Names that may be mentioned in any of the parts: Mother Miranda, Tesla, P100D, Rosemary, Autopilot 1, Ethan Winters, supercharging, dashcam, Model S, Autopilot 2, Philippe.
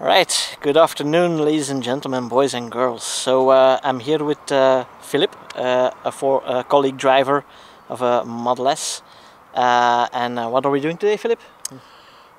Right, good afternoon ladies and gentlemen, boys and girls. So I'm here with Philippe, a colleague driver of a Model S. And what are we doing today, Philippe?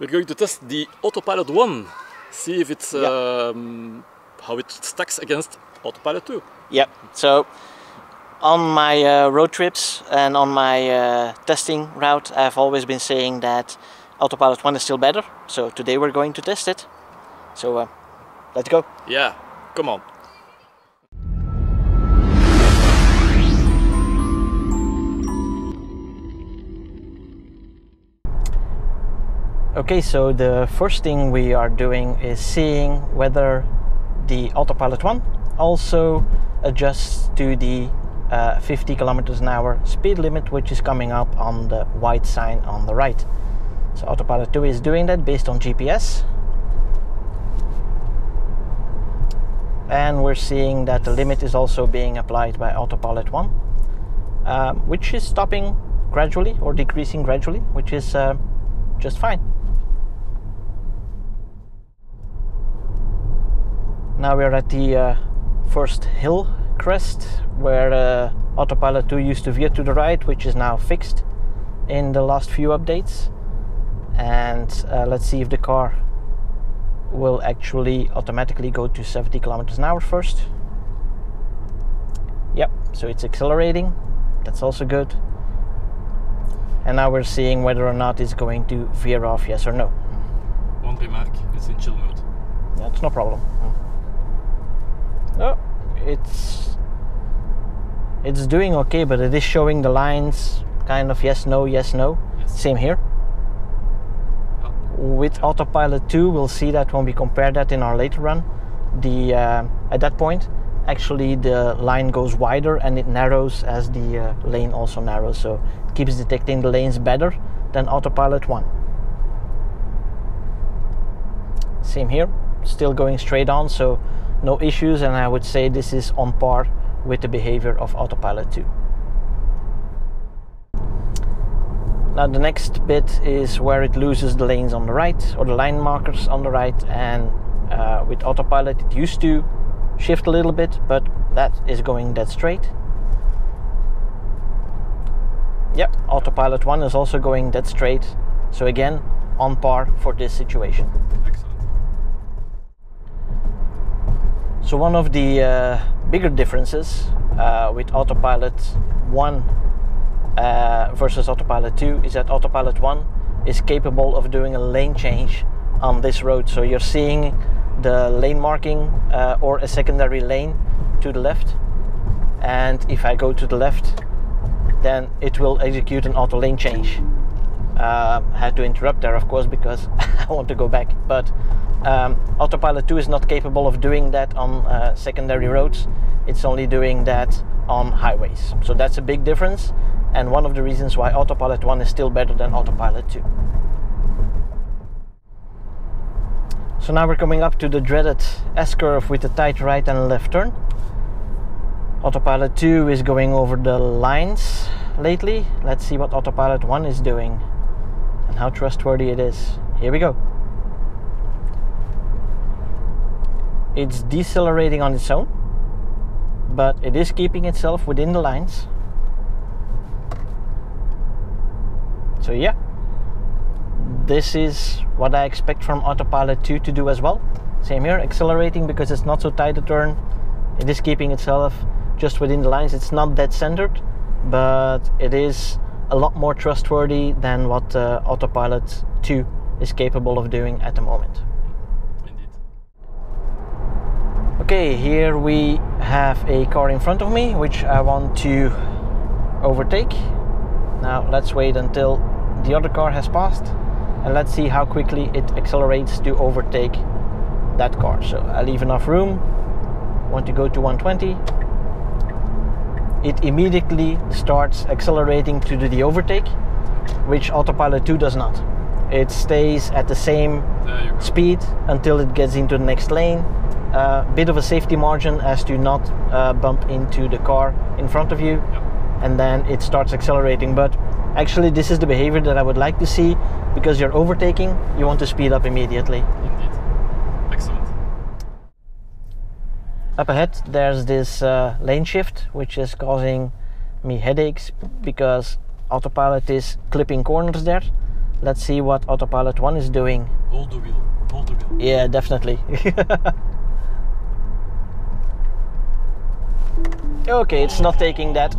We're going to test the Autopilot 1, see if it's how it stacks against Autopilot 2. Yeah, so on my road trips and on my testing route, I've always been saying that Autopilot 1 is still better. So today we're going to test it. So let's go. Yeah, come on. Okay, so the first thing we are doing is seeing whether the Autopilot 1 also adjusts to the 50 kilometers an hour speed limit, which is coming up on the white sign on the right. So Autopilot 2 is doing that based on GPS. And we're seeing that the limit is also being applied by Autopilot 1, which is stopping gradually or decreasing gradually, which is just fine. Now we're at the first hill crest where Autopilot 2 used to veer to the right, which is now fixed in the last few updates. And let's see if the car will actually automatically go to 70 kilometers an hour first. Yep, so it's accelerating, that's also good. And now we're seeing whether or not it's going to veer off, yes or no. One remark, it's in chill mode. That's no problem. Oh, it's doing okay, but it is showing the lines kind of yes, no, yes, no. Yes. Same here. With Autopilot 2, we'll see that when we compare that in our later run, the at that point, actually the line goes wider and it narrows as the lane also narrows. So it keeps detecting the lanes better than Autopilot 1. Same here, still going straight on, so no issues. And I would say this is on par with the behavior of Autopilot 2. Now the next bit is where it loses the lanes on the right, or the line markers on the right, and with Autopilot it used to shift a little bit, but that is going dead straight. Yep, Autopilot 1 is also going dead straight, so again, on par for this situation. Excellent. So one of the bigger differences with Autopilot 1 versus Autopilot 2 is that Autopilot 1 is capable of doing a lane change on this road. So you're seeing the lane marking or a secondary lane to the left, and if I go to the left, then it will execute an auto lane change. Had to interrupt there, of course, because I want to go back, but Autopilot 2 is not capable of doing that on secondary roads. It's only doing that on highways, so that's a big difference. And one of the reasons why Autopilot 1 is still better than Autopilot 2. So now we're coming up to the dreaded S-curve with the tight right and left turn. Autopilot 2 is going over the lines lately. Let's see what Autopilot 1 is doing and how trustworthy it is. Here we go. It's decelerating on its own, but it is keeping itself within the lines. So yeah, this is what I expect from Autopilot 2 to do as well. Same here, accelerating because it's not so tight a turn. It is keeping itself just within the lines. It's not that centered, but it is a lot more trustworthy than what Autopilot 2 is capable of doing at the moment. Indeed. Okay, here we have a car in front of me, which I want to overtake. Now let's wait until the other car has passed, and let's see how quickly it accelerates to overtake that car. So I leave enough room, want to go to 120. It immediately starts accelerating to do the overtake, which Autopilot 2 does not. It stays at the same speed until it gets into the next lane. A bit of a safety margin as to not bump into the car in front of you. Yep. And then it starts accelerating, but actually this is the behavior that I would like to see, because you're overtaking, you want to speed up immediately. Indeed. Excellent. Up ahead there's this lane shift, which is causing me headaches because Autopilot is clipping corners there. Let's see what Autopilot 1 is doing. Hold the wheel, hold the wheel. Yeah, definitely. Okay, it's not taking that.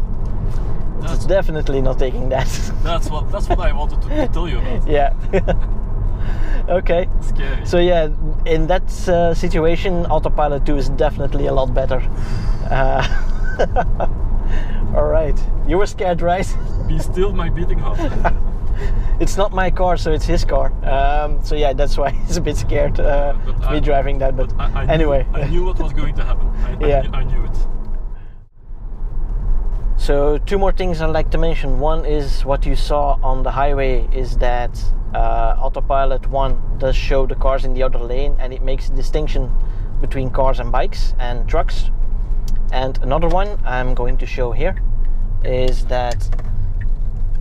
It's definitely not taking that. That's what I wanted to tell you about. Yeah. Okay. Scary. So yeah, in that situation, Autopilot 2 is definitely a lot better. All right. You were scared, right? Be still, my beating heart. It's not my car, so it's his car. So yeah, that's why he's a bit scared me driving that. But anyway, I knew what was going to happen. I knew it. So two more things I'd like to mention. One is what you saw on the highway is that Autopilot 1 does show the cars in the other lane, and it makes a distinction between cars and bikes and trucks. And another one I'm going to show here is that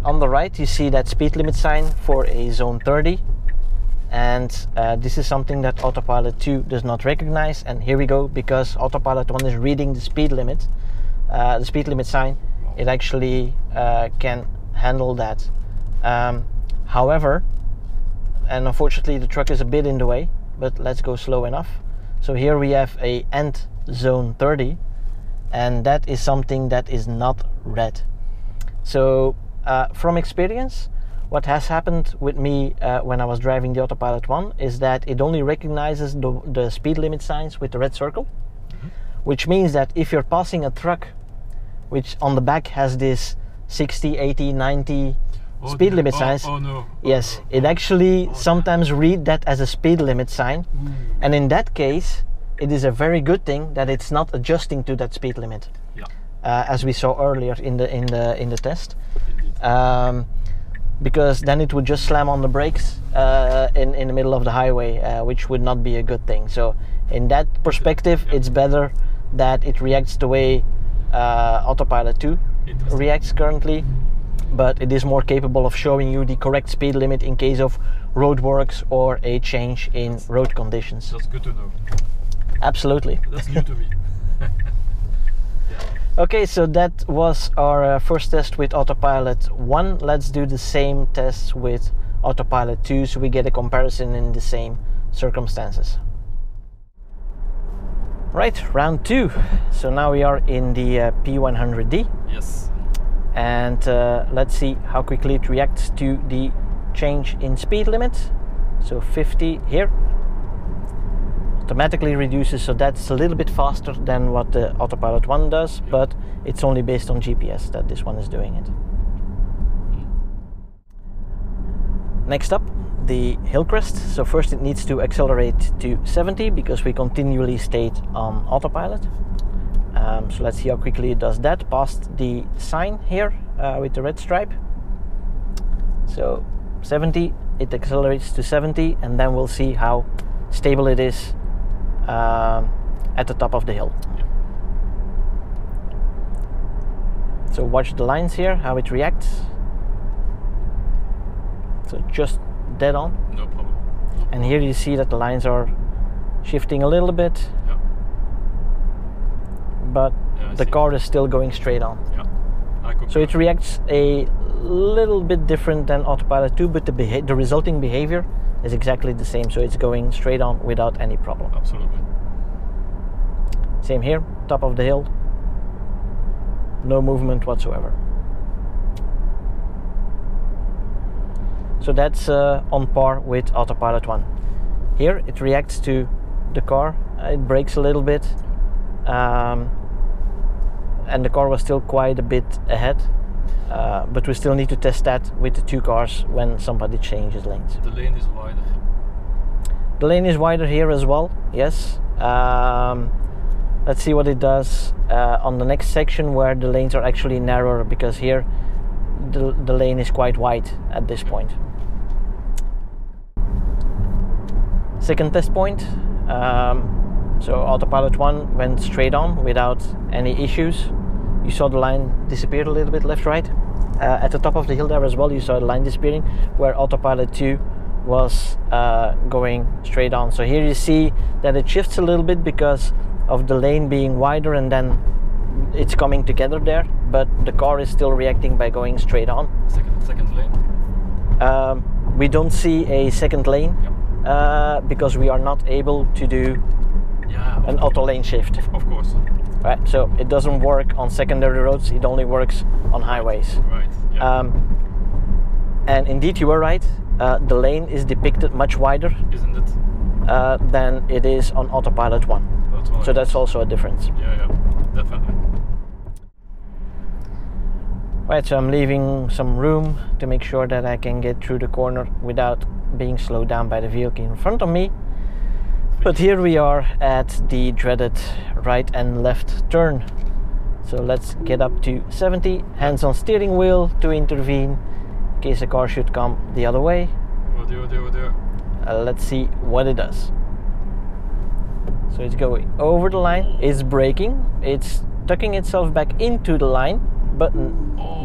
on the right you see that speed limit sign for a zone 30, and this is something that Autopilot 2 does not recognize. And here we go, because Autopilot 1 is reading the speed limit sign. It actually can handle that. However, and unfortunately the truck is a bit in the way, but let's go slow enough. So here we have a end zone 30, and that is something that is not read. So from experience, what has happened with me when I was driving the Autopilot 1 is that it only recognizes the speed limit signs with the red circle, which means that if you're passing a truck which on the back has this 60, 80, 90 speed limit signs, it actually sometimes reads that as a speed limit sign. And in that case, it is a very good thing that it's not adjusting to that speed limit, as we saw earlier in the test, because then it would just slam on the brakes in the middle of the highway, which would not be a good thing. So in that perspective, it's better that it reacts the way Autopilot 2 reacts currently, but it is more capable of showing you the correct speed limit in case of roadworks or a change in road conditions. That's good to know. Absolutely. That's new to me. Okay, so that was our first test with Autopilot 1. Let's do the same test with Autopilot 2 so we get a comparison in the same circumstances. Right, round 2. So now we are in the P100D. Yes. And let's see how quickly it reacts to the change in speed limit. So 50 here. Automatically reduces, so that's a little bit faster than what the Autopilot 1 does, but it's only based on GPS that this one is doing it. Next up, the hill crest. So first it needs to accelerate to 70 because we continually stayed on Autopilot. So let's see how quickly it does that past the sign here with the red stripe. So 70, it accelerates to 70, and then we'll see how stable it is at the top of the hill. So watch the lines here, how it reacts. So just dead on. No problem. And here you see that the lines are shifting a little bit, but the car is still going straight on. So it reacts a little bit different than Autopilot 2, but the resulting behavior is exactly the same. So it's going straight on without any problem. Absolutely. Same here, top of the hill, no movement whatsoever. So that's on par with Autopilot 1. Here it reacts to the car, it brakes a little bit, and the car was still quite a bit ahead, but we still need to test that with the two cars when somebody changes lanes. The lane is wider. The lane is wider here as well, yes. Let's see what it does on the next section where the lanes are actually narrower, because here the lane is quite wide at this point. Second test point, so Autopilot 1 went straight on without any issues. You saw the line disappeared a little bit left, right. At the top of the hill there as well you saw the line disappearing, where Autopilot 2 was going straight on. So here you see that it shifts a little bit because of the lane being wider and then it's coming together there, but the car is still reacting by going straight on. Second lane? We don't see a second lane, yeah. Because we are not able to do an auto lane shift. Of course. Right, so it doesn't work on secondary roads, it only works on highways. Right. Yeah. And indeed, you were right, the lane is depicted much wider, isn't it? Than it is on Autopilot 1. That's right. So that's also a difference. Yeah, yeah, definitely. Right, so I'm leaving some room to make sure that I can get through the corner without being slowed down by the vehicle in front of me. But here we are at the dreaded right and left turn. So let's get up to 70, hands on steering wheel to intervene in case a car should come the other way. Oh dear. Let's see what it does. So it's going over the line, it's braking, it's tucking itself back into the line. But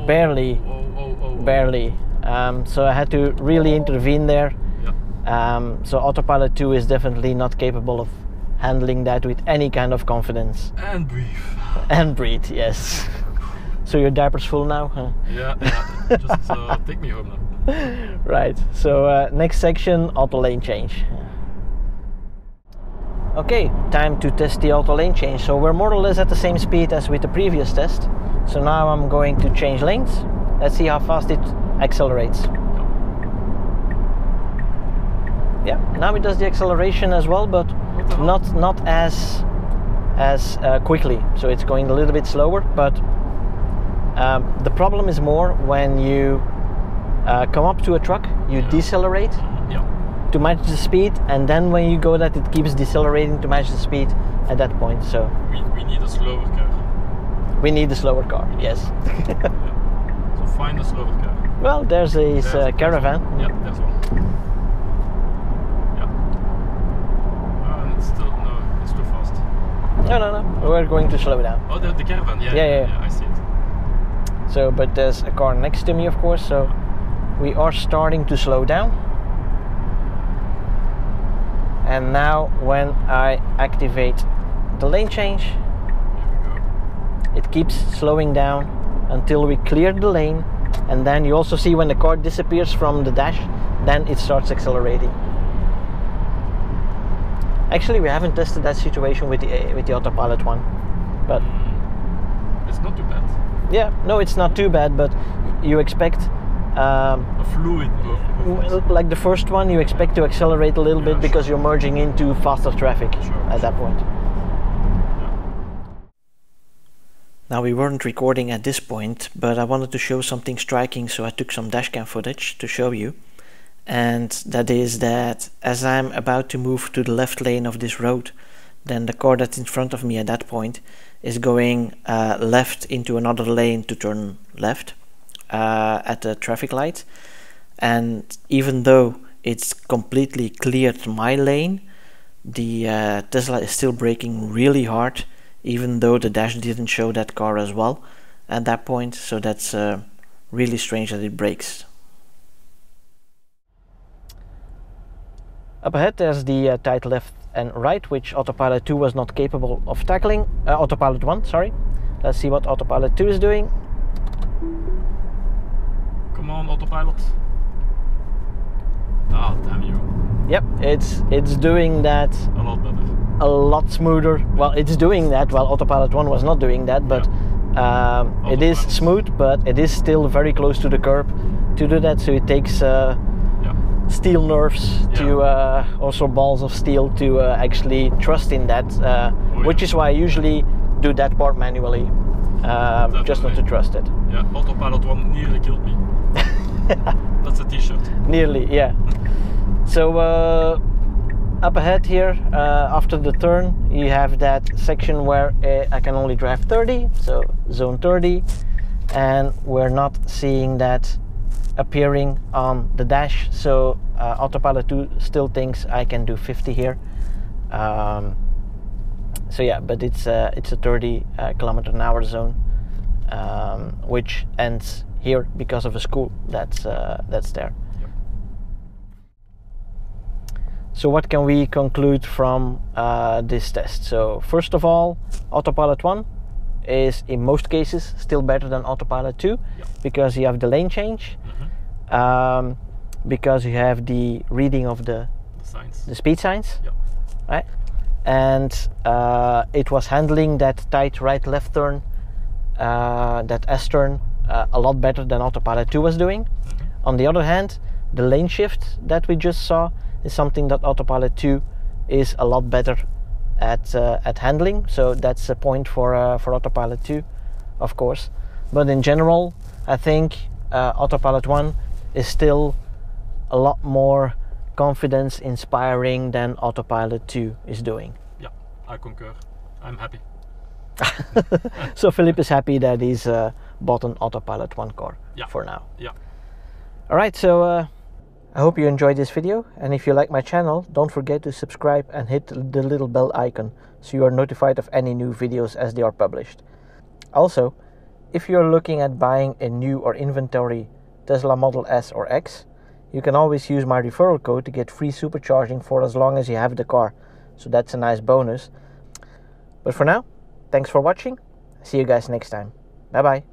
barely. So I had to really intervene there. Yeah. So Autopilot 2 is definitely not capable of handling that with any kind of confidence. And breathe. And breathe, yes. So your diaper's full now? Huh? Yeah. Just take me home now. Right. So next section, auto lane change. Okay, time to test the auto lane change. So we're more or less at the same speed as with the previous test. So now I'm going to change lanes. Let's see how fast it accelerates. Yeah, now it does the acceleration as well, but not as quickly. So it's going a little bit slower, but the problem is more when you come up to a truck, you decelerate to match the speed, and then when you go that, it keeps decelerating to match the speed at that point. So we need a slower car. We need a slower car, yes. Yeah. So find a slower car. Well, there's a caravan. One. Yeah, there's one. Yeah. And it's still, no, it's too fast. No, we're going to slow down. Oh, the caravan, yeah, I see it. So, but there's a car next to me, of course, so we are starting to slow down. And now, when I activate the lane change, it keeps slowing down until we clear the lane, and then you also see when the car disappears from the dash, then it starts accelerating. Actually, we haven't tested that situation with the Autopilot 1, but it's not too bad. Yeah, no, it's not too bad, but you expect a fluid movement. Like the first one, you expect to accelerate a little bit because you're merging into faster traffic at that point. Now, we weren't recording at this point, but I wanted to show something striking, so I took some dashcam footage to show you. And that is that as I'm about to move to the left lane of this road, then the car that's in front of me at that point is going left into another lane to turn left at the traffic light. And even though it's completely cleared my lane, the Tesla is still braking really hard, even though the dash didn't show that car as well at that point. So that's really strange that it brakes. Up ahead there's the tight left and right, which Autopilot 2 was not capable of tackling. Autopilot 1, sorry. Let's see what Autopilot 2 is doing. Come on, Autopilot. Ah, damn you. Yep, it's doing that a lot better. A lot smoother. Well, it's doing that while Autopilot 1 was not doing that, but it is smooth, but it is still very close to the curb to do that. So it takes steel nerves to also balls of steel to actually trust in that, which is why I usually do that part manually, just not to trust it. Yeah, Autopilot 1 nearly killed me. That's a t-shirt. Nearly, yeah. So up ahead here, after the turn, you have that section where I can only drive 30, so zone 30, and we're not seeing that appearing on the dash, so Autopilot 2 still thinks I can do 50 here. So yeah, but it's a 30 kilometer an hour zone, which ends here because of a school that's there. So what can we conclude from this test? So first of all, Autopilot 1 is in most cases still better than Autopilot 2, yeah, because you have the lane change, mm-hmm, because you have the reading of the speed signs, yeah, right? And it was handling that tight right-left turn, that S-turn, a lot better than Autopilot 2 was doing. Mm-hmm. On the other hand, the lane shift that we just saw is something that Autopilot 2 is a lot better at handling. So that's a point for Autopilot 2, of course. But in general, I think Autopilot 1 is still a lot more confidence inspiring than Autopilot 2 is doing. Yeah, I concur. I'm happy. So Philippe is happy that he's bought an Autopilot 1 car, yeah, for now. Yeah. All right, so I hope you enjoyed this video, and if you like my channel, don't forget to subscribe and hit the little bell icon so you are notified of any new videos as they are published. Also, if you're looking at buying a new or inventory Tesla Model S or X, you can always use my referral code to get free supercharging for as long as you have the car, so that's a nice bonus. But for now, thanks for watching, see you guys next time, bye bye.